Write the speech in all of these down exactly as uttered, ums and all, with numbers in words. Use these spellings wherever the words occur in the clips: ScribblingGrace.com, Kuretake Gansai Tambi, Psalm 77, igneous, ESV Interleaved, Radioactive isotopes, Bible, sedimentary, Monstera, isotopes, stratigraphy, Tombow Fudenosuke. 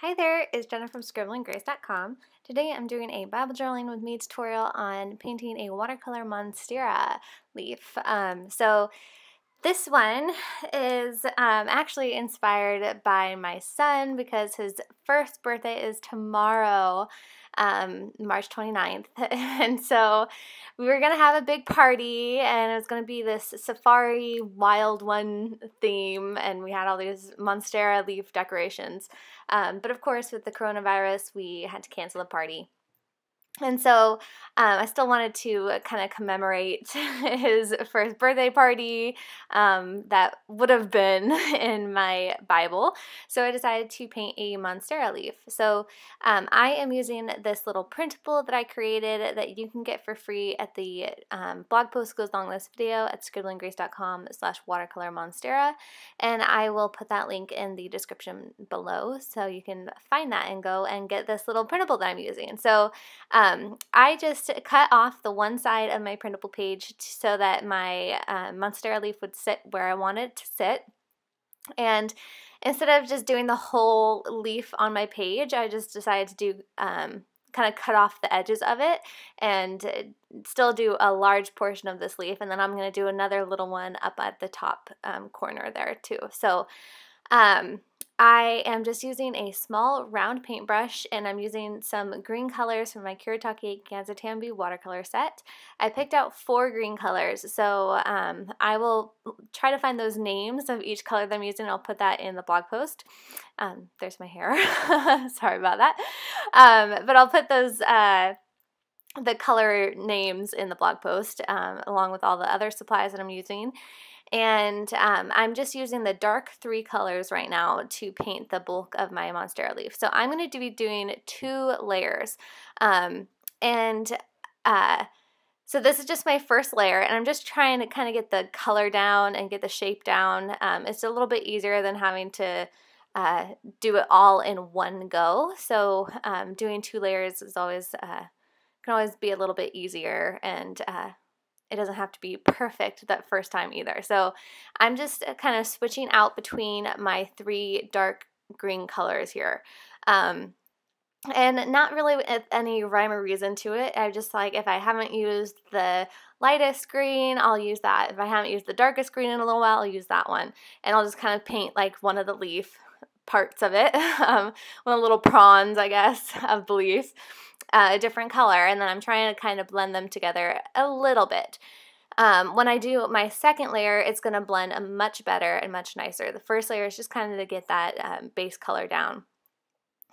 Hi there, it's Jenna from Scribbling Grace dot com. Today I'm doing a Bible journaling with me tutorial on painting a watercolor Monstera leaf. Um, so this one is um, actually inspired by my son because his first birthday is tomorrow, um, March twenty-ninth. And so we were going to have a big party and it was going to be this safari wild one theme, and we had all these Monstera leaf decorations. Um, but of course with the coronavirus we had to cancel the party. And so um, I still wanted to kind of commemorate his first birthday party um, that would have been in my Bible. So I decided to paint a Monstera leaf. So um, I am using this little printable that I created that you can get for free at the um, blog post goes along this video at scribbling grace dot com slash watercolor monstera. And I will put that link in the description below so you can find that and go and get this little printable that I'm using. So um, Um, I just cut off the one side of my printable page so that my uh, Monstera leaf would sit where I want it to sit. And instead of just doing the whole leaf on my page, I just decided to do um, kind of cut off the edges of it and still do a large portion of this leaf. And then I'm going to do another little one up at the top um, corner there too. So um, I am just using a small round paintbrush, and I'm using some green colors from my Kuretake Gansai Tambi watercolor set. I picked out four green colors, so um, I will try to find those names of each color that I'm using. I'll put that in the blog post. Um, there's my hair. Sorry about that. Um, but I'll put those uh, the color names in the blog post um, along with all the other supplies that I'm using. And um, I'm just using the dark three colors right now to paint the bulk of my Monstera leaf. So I'm going to be doing two layers. Um, and uh, so this is just my first layer, and I'm just trying to kind of get the color down and get the shape down. Um, it's a little bit easier than having to uh, do it all in one go. So um, doing two layers is always uh, can always be a little bit easier, and uh, it doesn't have to be perfect that first time either. So I'm just kind of switching out between my three dark green colors here. Um, and not really with any rhyme or reason to it. I just like, if I haven't used the lightest green, I'll use that. If I haven't used the darkest green in a little while, I'll use that one. And I'll just kind of paint like one of the leaf parts of it, um, one of the little prawns, I guess, of the leaf. Uh, a different color, and then I'm trying to kind of blend them together a little bit. Um, when I do my second layer, it's going to blend much better and much nicer. The first layer is just kind of to get that um, base color down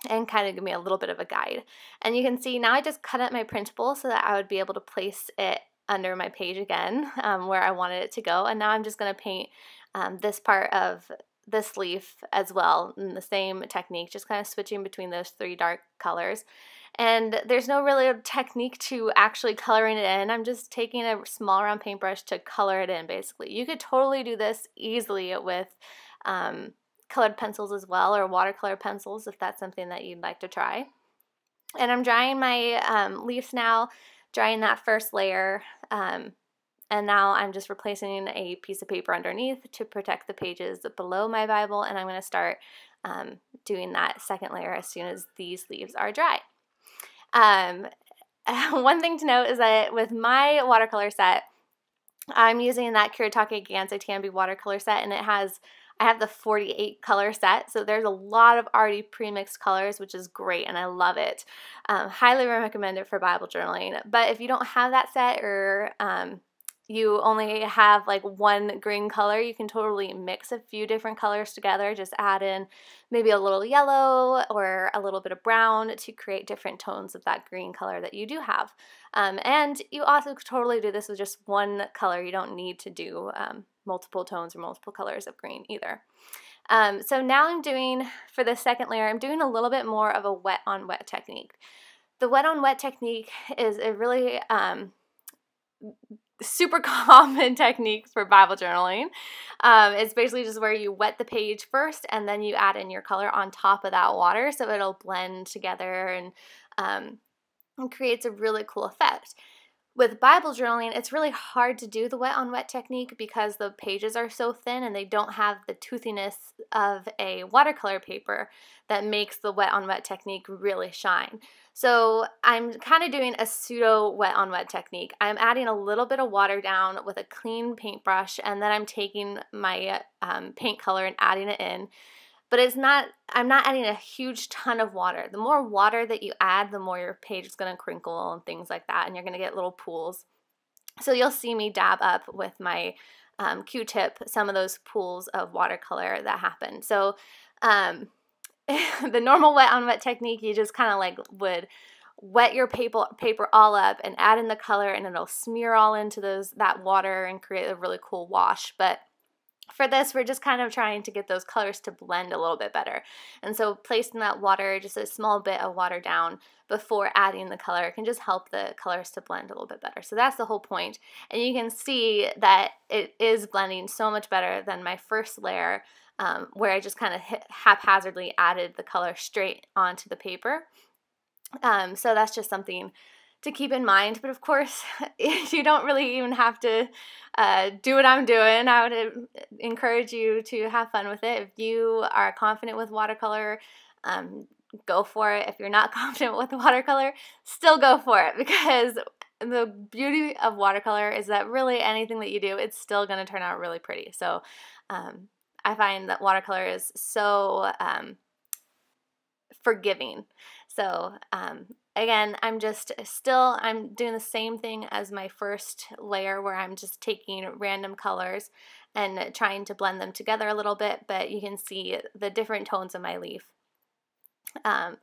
and kind of give me a little bit of a guide. And you can see now I just cut up my printable so that I would be able to place it under my page again um, where I wanted it to go. And now I'm just going to paint um, this part of this leaf as well in the same technique, just kind of switching between those three dark colors. And there's no really technique to actually coloring it in. I'm just taking a small round paintbrush to color it in, basically. You could totally do this easily with um, colored pencils as well, or watercolor pencils if that's something that you'd like to try. And I'm drying my um, leaves now, drying that first layer, um, and now I'm just replacing a piece of paper underneath to protect the pages below my Bible, and I'm going to start um, doing that second layer as soon as these leaves are dry. Um, one thing to note is that with my watercolor set, I'm using that Kuretake Gansai Tambi watercolor set, and it has, I have the forty-eight color set, so there's a lot of already pre-mixed colors, which is great, and I love it. Um, highly recommend it for Bible journaling. But if you don't have that set, or um, you only have like one green color, you can totally mix a few different colors together. Just add in maybe a little yellow or a little bit of brown to create different tones of that green color that you do have. Um, and you also could totally do this with just one color. You don't need to do um, multiple tones or multiple colors of green either. Um, so now I'm doing, for the second layer, I'm doing a little bit more of a wet on wet technique. The wet on wet technique is a really um, super common technique for Bible journaling. Um, it's basically just where you wet the page first and then you add in your color on top of that water, so it'll blend together and, um, and creates a really cool effect. With Bible journaling, it's really hard to do the wet-on-wet technique because the pages are so thin and they don't have the toothiness of a watercolor paper that makes the wet-on-wet technique really shine. So I'm kind of doing a pseudo wet-on-wet technique. I'm adding a little bit of water down with a clean paintbrush, and then I'm taking my um, paint color and adding it in. But it's not, I'm not adding a huge ton of water. The more water that you add, the more your page is going to crinkle and things like that, and you're going to get little pools. So you'll see me dab up with my um, Q-tip some of those pools of watercolor that happen. So um, the normal wet-on-wet technique, you just kind of like would wet your paper, paper all up and add in the color, and it'll smear all into those that water and create a really cool wash. But for this, we're just kind of trying to get those colors to blend a little bit better. And so placing that water, just a small bit of water down before adding the color, can just help the colors to blend a little bit better. So that's the whole point. And you can see that it is blending so much better than my first layer, um, where I just kind of haphazardly added the color straight onto the paper. Um, so that's just something to keep in mind, but of course you don't really even have to uh, do what I'm doing. I would encourage you to have fun with it. If you are confident with watercolor, um, go for it. If you're not confident with watercolor, still go for it, because the beauty of watercolor is that really anything that you do, it's still going to turn out really pretty. So um, I find that watercolor is so um, forgiving. So um, again, I'm just still, I'm doing the same thing as my first layer, where I'm just taking random colors and trying to blend them together a little bit, but you can see the different tones of my leaf. Um,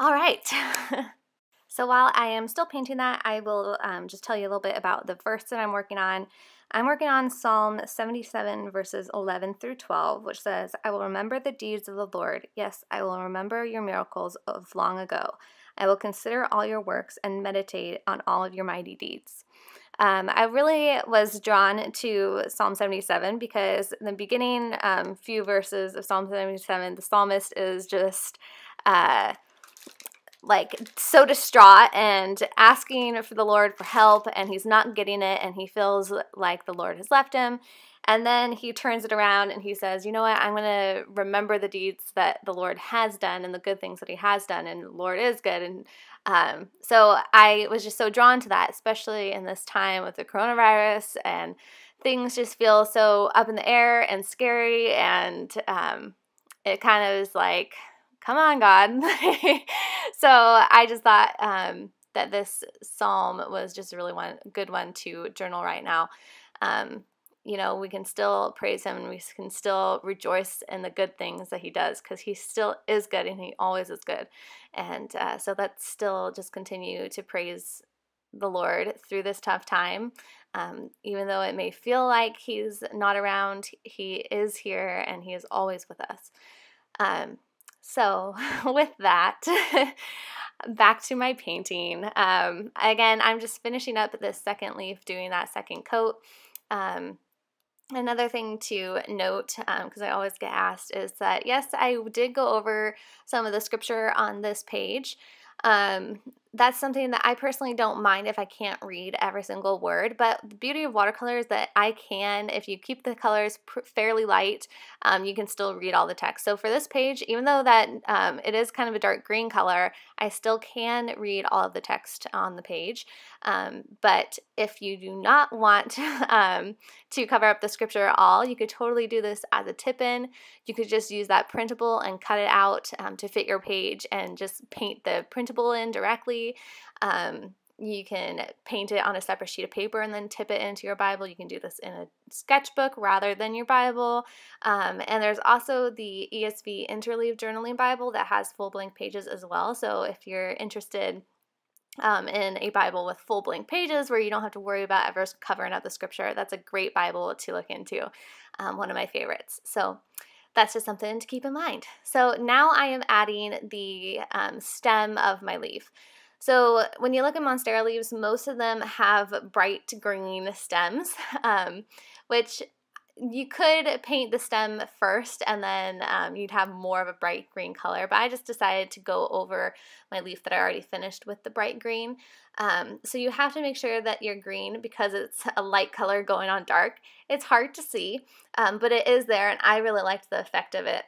all right. So while I am still painting that, I will um, just tell you a little bit about the verse that I'm working on. I'm working on Psalm seventy-seven verses eleven through twelve, which says, "I will remember the deeds of the Lord. Yes, I will remember your miracles of long ago. I will consider all your works and meditate on all of your mighty deeds." Um, I really was drawn to Psalm seventy-seven because in the beginning um, few verses of Psalm seventy-seven, the psalmist is just Uh, like so distraught and asking for the Lord for help, and he's not getting it, and he feels like the Lord has left him. And then he turns it around and he says, you know what, I'm going to remember the deeds that the Lord has done and the good things that he has done, and the Lord is good. And um, so I was just so drawn to that, especially in this time with the coronavirus, and things just feel so up in the air and scary, and um, it kind of is like, come on, God. So I just thought um, that this psalm was just a really one, good one to journal right now. Um, you know, we can still praise him, and we can still rejoice in the good things that he does, because he still is good, and he always is good. And uh, so let's still just continue to praise the Lord through this tough time. Um, even though it may feel like he's not around, he is here, and he is always with us. Um, So with that, back to my painting. Um, again, I'm just finishing up this second leaf, doing that second coat. Um, another thing to note, because um, I always get asked, is that yes, I did go over some of the scripture on this page. Um, that's something that I personally don't mind if I can't read every single word, but the beauty of watercolor is that I can, if you keep the colors pr fairly light, um, you can still read all the text. So for this page, even though that um, it is kind of a dark green color, I still can read all of the text on the page. Um, but if you do not want um, to cover up the scripture at all, you could totally do this as a tip-in. You could just use that printable and cut it out um, to fit your page, and just paint the printable in directly. Um, you can paint it on a separate sheet of paper and then tip it into your Bible. You can do this in a sketchbook rather than your Bible. Um, and there's also the E S V Interleaved Journaling Bible that has full blank pages as well. So if you're interested um, in a Bible with full blank pages where you don't have to worry about ever covering up the scripture, that's a great Bible to look into. Um, one of my favorites. So that's just something to keep in mind. So now I am adding the um, stem of my leaf. So when you look at Monstera leaves, most of them have bright green stems, um, which You could paint the stem first and then um, you'd have more of a bright green color, but I just decided to go over my leaf that I already finished with the bright green. Um, so you have to make sure that your green, because it's a light color going on dark, it's hard to see, um, but it is there and I really liked the effect of it.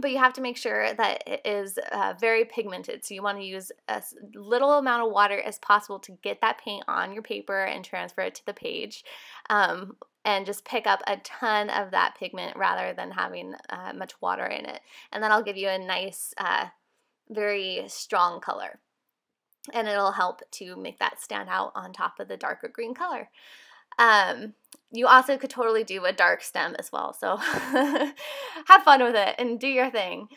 But you have to make sure that it is uh, very pigmented, so you want to use as little amount of water as possible to get that paint on your paper and transfer it to the page, um, and just pick up a ton of that pigment rather than having uh, much water in it. And that'll give you a nice, uh, very strong color, and it'll help to make that stand out on top of the darker green color. Um, you also could totally do a dark stem as well, so have fun with it and do your thing.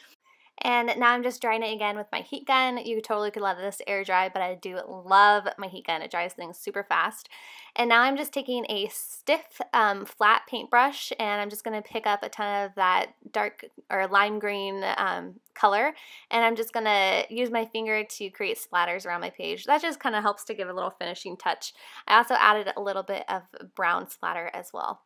And now I'm just drying it again with my heat gun. You totally could let this air dry, but I do love my heat gun. It dries things super fast. And now I'm just taking a stiff, um, flat paintbrush, and I'm just going to pick up a ton of that dark or lime green um, color, and I'm just going to use my finger to create splatters around my page. That just kind of helps to give a little finishing touch. I also added a little bit of brown splatter as well.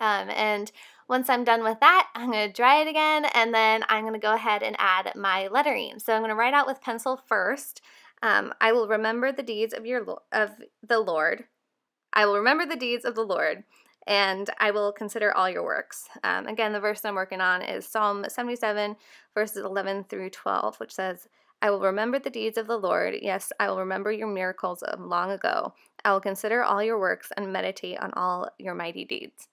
Um, and once I'm done with that, I'm going to dry it again, and then I'm going to go ahead and add my lettering. So I'm going to write out with pencil first. Um, I will remember the deeds of your of the Lord. I will remember the deeds of the Lord, and I will consider all your works. Um, again, the verse I'm working on is Psalm seventy-seven, verses eleven through twelve, which says, I will remember the deeds of the Lord. Yes, I will remember your miracles of long ago. I will consider all your works and meditate on all your mighty deeds.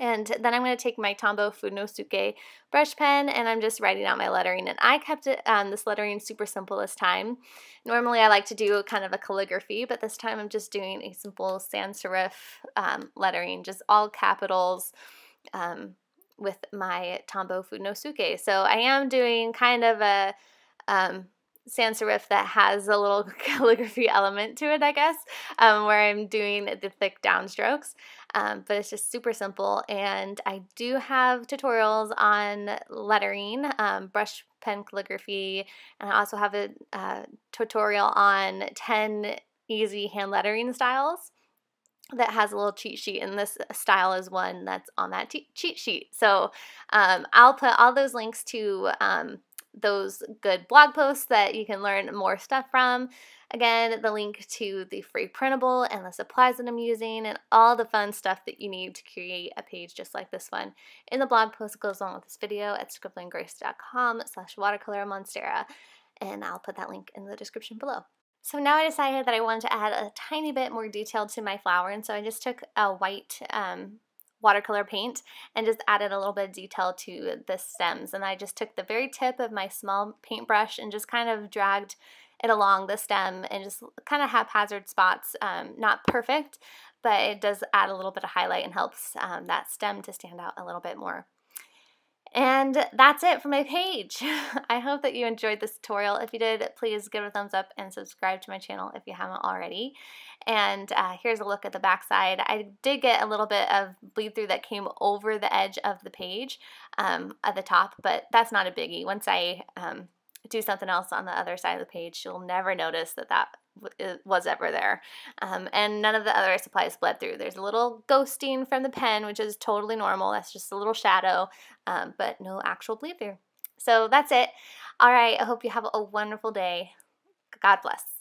And then I'm going to take my Tombow Fudenosuke brush pen, and I'm just writing out my lettering. And I kept it, um, this lettering super simple this time. Normally I like to do kind of a calligraphy, but this time I'm just doing a simple sans serif um, lettering, just all capitals um, with my Tombow Fudenosuke. So I am doing kind of a um, sans serif that has a little calligraphy element to it, I guess, um, where I'm doing the thick downstrokes. Um, but it's just super simple, and I do have tutorials on lettering, um, brush pen calligraphy, and I also have a uh, tutorial on ten easy hand lettering styles that has a little cheat sheet, and this style is one that's on that cheat sheet. So um, I'll put all those links to um, those good blog posts that you can learn more stuff from. Again, the link to the free printable and the supplies that I'm using and all the fun stuff that you need to create a page just like this one in the blog post that goes along with this video at scribbling grace dot com slash watercolor monstera, and I'll put that link in the description below. So now I decided that I wanted to add a tiny bit more detail to my flower, and so I just took a white um, watercolor paint and just added a little bit of detail to the stems. And I just took the very tip of my small paintbrush and just kind of dragged it along the stem and just kind of haphazard spots, um, not perfect, but it does add a little bit of highlight and helps um, that stem to stand out a little bit more. And that's it for my page. I hope that you enjoyed this tutorial. If you did, please give it a thumbs up and subscribe to my channel if you haven't already. And uh, here's a look at the backside. I did get a little bit of bleed through that came over the edge of the page um, at the top, but that's not a biggie. Once I um, do something else on the other side of the page, you'll never notice that that was ever there. Um, and none of the other supplies bled through. There's a little ghosting from the pen, which is totally normal. That's just a little shadow, um, but no actual bleed through. So that's it. All right, I hope you have a wonderful day. God bless.